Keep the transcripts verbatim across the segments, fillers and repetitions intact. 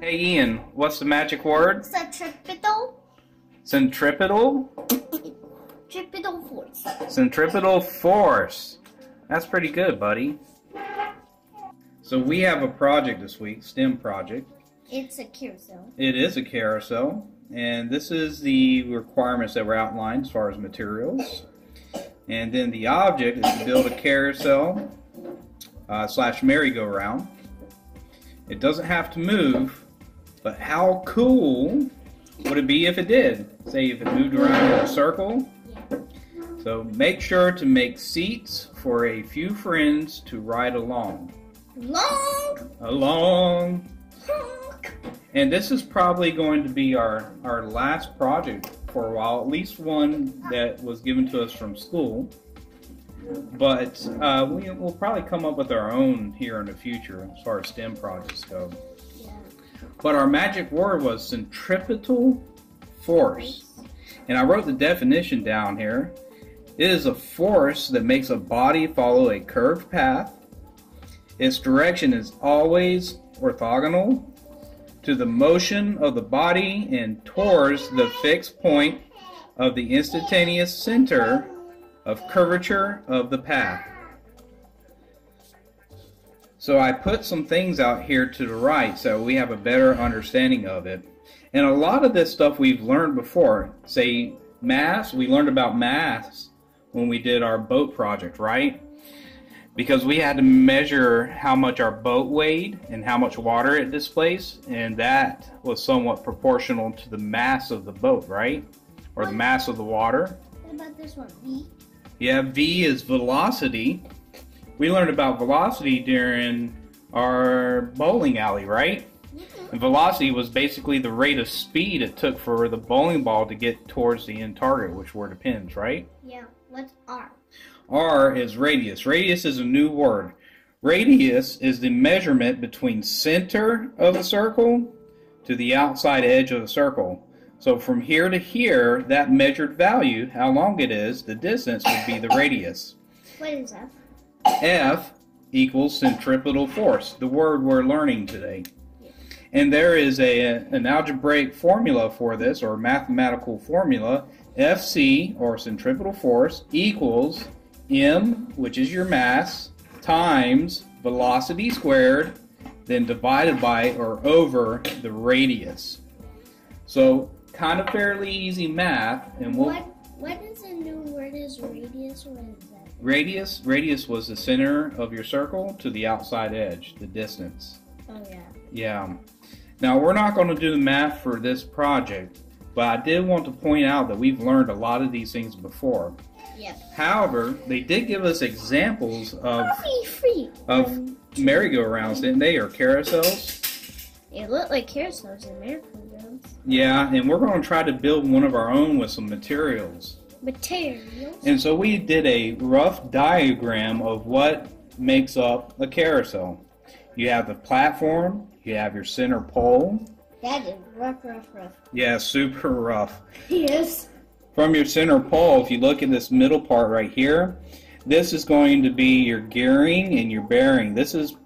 Hey Ian, what's the magic word? Centripetal. Centripetal? Centripetal force. Centripetal force. That's pretty good, buddy. So we have a project this week, STEM project. It's a carousel. It is a carousel. And this is the requirements that were outlined as far as materials. And then the object is to build a carousel uh, slash merry-go-round. It doesn't have to move, but how cool would it be if it did? Say if it moved around in a circle. So make sure to make seats for a few friends to ride along. Long. Along. And this is probably going to be our, our last project for a while, at least one that was given to us from school. But uh, we, we'll probably come up with our own here in the future as far as STEM projects go. Yeah. But our magic word was centripetal force. And I wrote the definition down here. It is a force that makes a body follow a curved path. Its direction is always orthogonal to the motion of the body and towards the fixed point of the instantaneous center of curvature of the path. So I put some things out here to the right so we have a better understanding of it. And a lot of this stuff we've learned before. Say mass, we learned about mass when we did our boat project, right? Because we had to measure how much our boat weighed and how much water it displaced, and that was somewhat proportional to the mass of the boat, right? Or the mass of the water. What about this one, V? Yeah, V is velocity. We learned about velocity during our bowling alley, right? Mm-hmm. And velocity was basically the rate of speed it took for the bowling ball to get towards the end target, which were the pins, right? Yeah. What's R? R is radius. Radius is a new word. Radius is the measurement between center of the circle to the outside edge of the circle. So from here to here, that measured value, how long it is, the distance would be the radius. What is F? F equals centripetal force, the word we're learning today. And there is a an algebraic formula for this, or mathematical formula. F C, or centripetal force, equals M, which is your mass, times velocity squared, then divided by or over the radius. So kind of fairly easy math. And we'll what what is a new word? Is radius? What is that? Radius. Radius was the center of your circle to the outside edge, the distance. Oh yeah. Yeah. Now we're not going to do the math for this project, but I did want to point out that we've learned a lot of these things before. Yep. However, they did give us examples of of um, merry-go-rounds, didn't they, or carousels? It looked like carousels and merry-go-rounds. Yeah, and we're going to try to build one of our own with some materials. Materials? And so we did a rough diagram of what makes up a carousel. You have the platform, you have your center pole. That is rough, rough, rough. Yeah, super rough. Yes. From your center pole, if you look at this middle part right here, this is going to be your gearing and your bearing. This is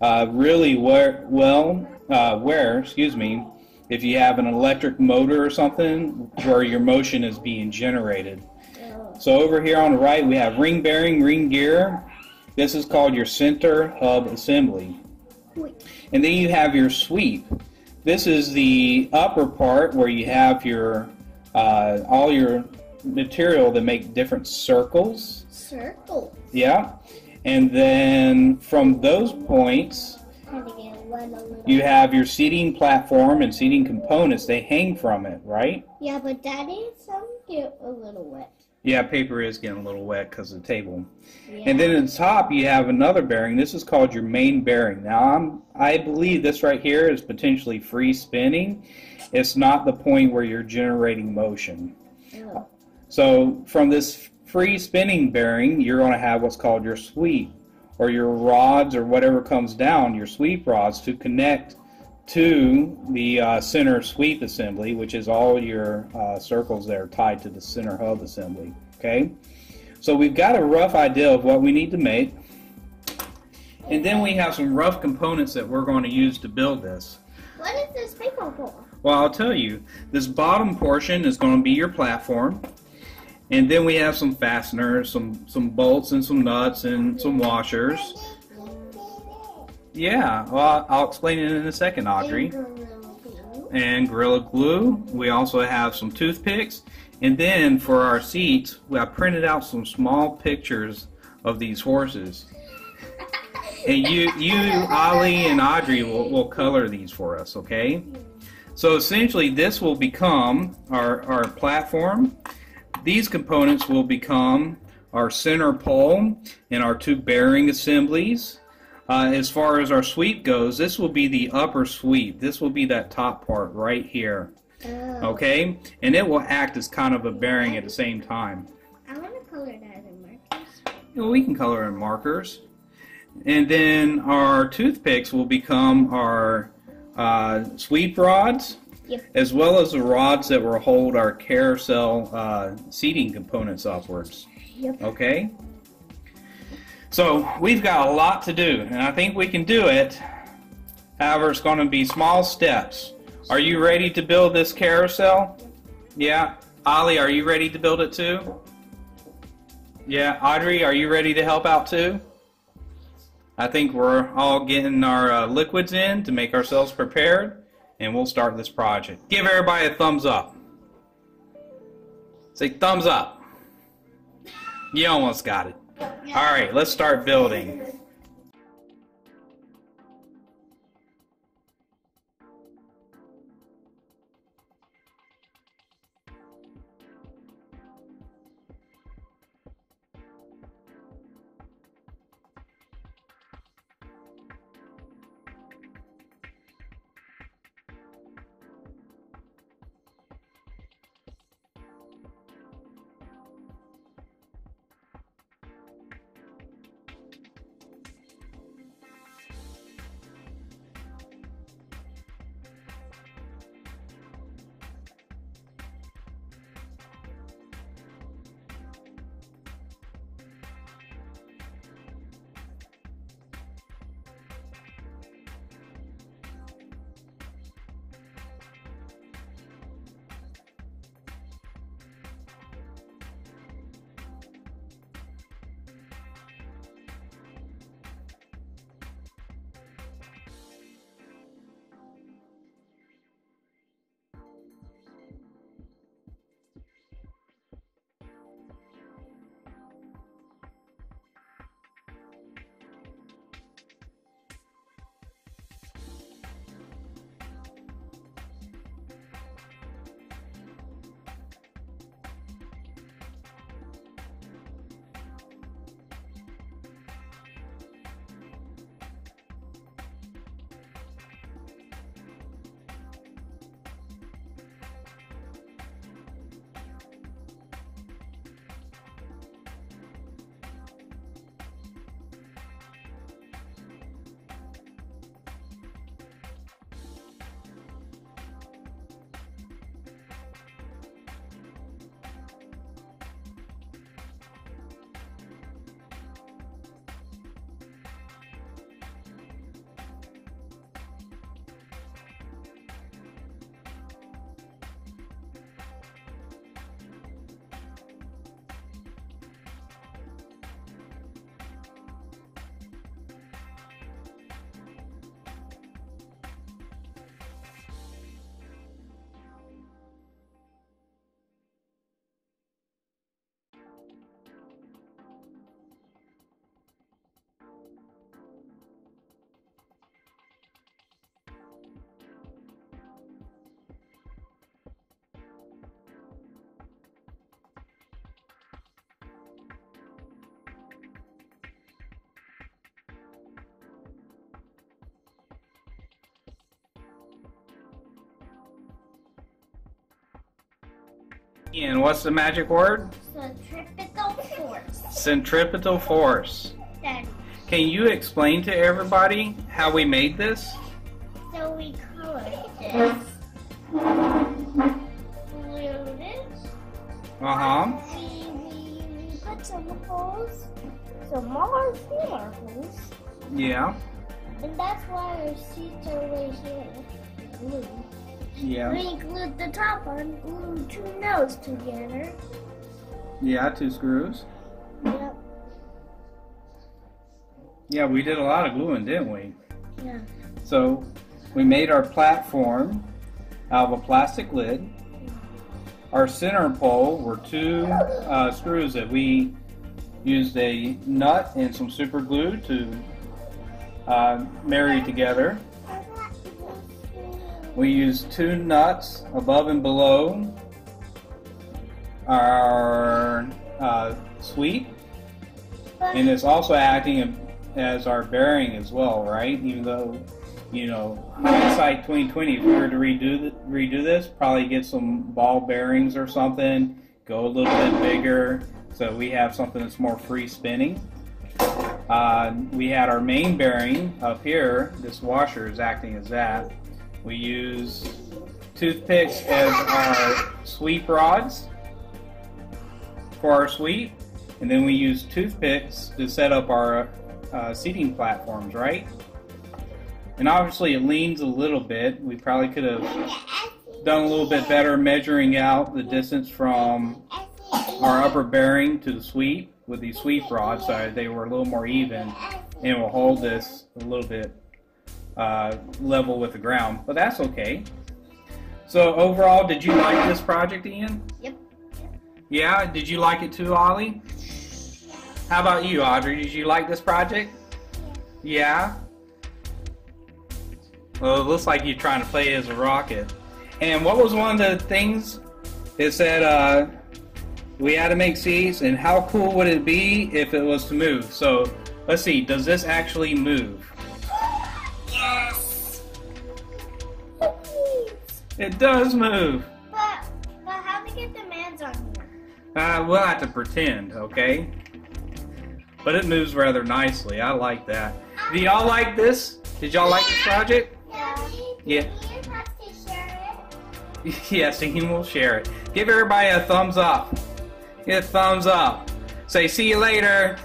uh, really where, well, uh, where, excuse me, if you have an electric motor or something, where your motion is being generated. Oh. So over here on the right, we have ring bearing, ring gear. This is called your center hub assembly. Wait. And then you have your sweep. This is the upper part where you have your uh, all your material that make different circles. Circles. Yeah, and then from those points, you have your seating platform and seating components. They hang from it, right? Yeah, but Daddy, some get a little wet. Yeah, paper is getting a little wet because of the table. Yeah. And then at the top you have another bearing. This is called your main bearing. Now I'm, I believe this right here is potentially free spinning. It's not the point where you're generating motion. Oh. So from this free spinning bearing, you're going to have what's called your sweep, or your rods, or whatever comes down, your sweep rods, to connect to the uh, center sweep assembly, which is all your uh, circles that are tied to the center hub assembly. Okay, so we've got a rough idea of what we need to make, and then we have some rough components that we're going to use to build this. What is this paper for? Well, I'll tell you. This bottom portion is going to be your platform. And then we have some fasteners, some, some bolts and some nuts and some washers. Yeah, well, I'll explain it in a second, Audrey. And Gorilla Glue. We also have some toothpicks. And then for our seats, I printed out some small pictures of these horses. And you, you, Ollie, and Audrey will, will color these for us, okay? So essentially, this will become our, our platform. These components will become our center pole and our two bearing assemblies. Uh, as far as our sweep goes, this will be the upper sweep. This will be that top part right here. Oh. Okay? And it will act as kind of a bearing at the same time. I want to color that in markers. Well, we can color in markers. And then our toothpicks will become our uh, sweep rods, yep, as well as the rods that will hold our carousel uh, seating components upwards. Yep. Okay? So we've got a lot to do, and I think we can do it. However, it's going to be small steps. Are you ready to build this carousel? Yeah. Ollie, are you ready to build it too? Yeah. Audrey, are you ready to help out too? I think we're all getting our uh, liquids in to make ourselves prepared, and we'll start this project. Give everybody a thumbs up. Say thumbs up. You almost got it. All right, let's start building. And what's the magic word? Centripetal force. Centripetal force. Daddy. Can you explain to everybody how we made this? So we colored this. Glued it. Uh-huh. We, we, we put some holes, some more holes. Yeah. And that's why our seats are right here. glue. And yeah. We glued the top on, glued two nails together. Yeah, two screws. Yep. Yeah, we did a lot of gluing, didn't we? Yeah. So we made our platform out of a plastic lid. Our center pole were two uh, screws that we used a nut and some super glue to uh, marry together. We used two nuts above and below our uh, sweep, and it's also acting as our bearing as well, right? Even though, you know, hindsight twenty twenty, if we were to redo the, redo this, probably get some ball bearings or something, go a little bit bigger, so we have something that's more free spinning. Uh, we had our main bearing up here. This washer is acting as that. We use toothpicks as our sweep rods for our sweep, and then we use toothpicks to set up our uh, seating platforms, right? And obviously it leans a little bit. We probably could have done a little bit better measuring out the distance from our upper bearing to the sweep with these sweep rods so they were a little more even, and we'll hold this a little bit uh, level with the ground, but that's okay. So overall, did you like this project, Ian? Yep. Yeah, did you like it too, Ollie? How about you, Audrey? Did you like this project? Yeah? Well, it looks like you're trying to play as a rocket. And what was one of the things it said uh, we had to make seats, and how cool would it be if it was to move? So let's see, does this actually move? Yes! It does move! But, but how do we get the man's on here? Uh, we'll have to pretend, okay? But it moves rather nicely. I like that. Do y'all like this? Did y'all like this project? Yeah. Ian has to share it. Yes, Ian will share it. Give everybody a thumbs up. Give a thumbs up. Say, see you later.